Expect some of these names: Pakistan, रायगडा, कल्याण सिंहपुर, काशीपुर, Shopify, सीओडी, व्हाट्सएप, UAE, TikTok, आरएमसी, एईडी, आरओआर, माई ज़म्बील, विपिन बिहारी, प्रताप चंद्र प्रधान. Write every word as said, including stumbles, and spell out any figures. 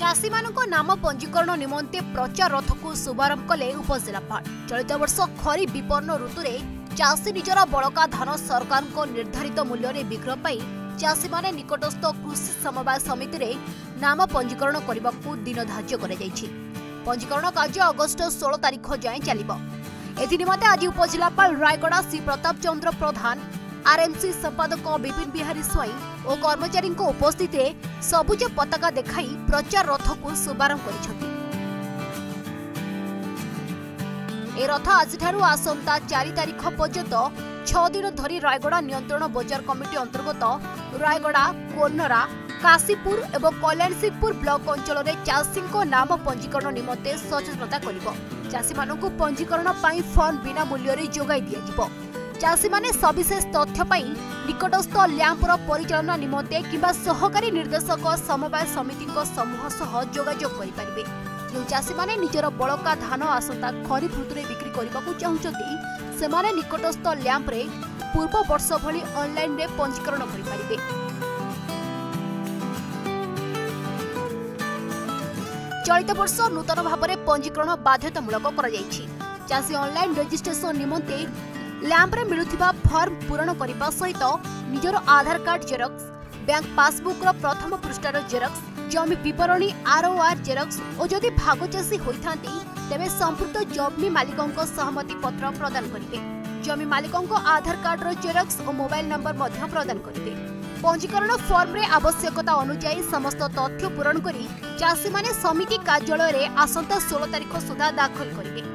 चाषी मानक नाम पंजीकरण निमंते प्रचार रथ को शुभारंभ कले उपजिलापाल। चलित वर्ष खरीफ विपन्न ऋतु में चाषी निजर बड़का धान सरकार को निर्धारित मूल्य में बिक्रय पाई चाषी माने निकटस्थ कृषि समवाय समिति रे नाम पंजीकरण करने दिन धार्य कर पंजीकरण कार्य अगस्ट सोलह तारिख जाए चलिबो। एथि निमते आज उपजिलापाल रायगडा श्री प्रताप चंद्र प्रधान, आरएमसी संपादक विपिन बिहारी स्वाई और कर्मचारी उपस्थित सबुज पताका देखाई प्रचार रथ को शुभारंभ कर रथ आज आसंता चार तारिख पर्यंत छह दिन धरी रायगडा नियंत्रण बजार कमिटी अंतर्गत रायगडा, कोर्नरा, काशीपुर एवं कल्याण सिंहपुर ब्लॉक अंचल में चाषी नाम पंजीकरण निमंते सचेतनता करिबो। चाषी मानकु पंजीकरण पाई फॉर्म बिना मूल्य रे जोगाई दिया। चाषी माने सविशेष तथ्य पाई निकटस्थ ल्याम्पर परिचालन निमंते किंवा सहकारी निर्देशक समवाय समिति समूह सह जोगाजोग करिपारिबे। जो चाषी माने निजर बड़का धान आसंता खरीफ ऋतु में बिक्री करने चाहते सेमाने निकटस्थ ल्याम्प रे पूर्व वर्ष भली ऑनलाइन रे पंजीकरण करिपारिबे। चलित वर्ष नूतन भाव में पंजीकरण बाध्यतामूलक कर चाषी ऑनलाइन रजिस्ट्रेशन निमंते लैंप रे मिलुथिबा फॉर्म पूरण करने सहित निजर Aadhaar card xerox, bank passbook रो प्रथम पृष्ठार जेरक्स, जमी विवरणी आरओआर जेरक्स और जदि भागचाषी होइथांती तेबे संपुक्त जमी मालिकंक सहमति पत्र प्रदान करिवे। जमी मालिकंक आधार कार्ड रो जेरक्स और मोबाइल नंबर मध्य प्रदान करिवे। पंजीकरण फॉर्म रे आवश्यकता अनुसार समस्त तथ्य पूरण करी चाषी माने समिति कार्यालय रे आसंता सोलह तारिख सुधा दाखल करिवे।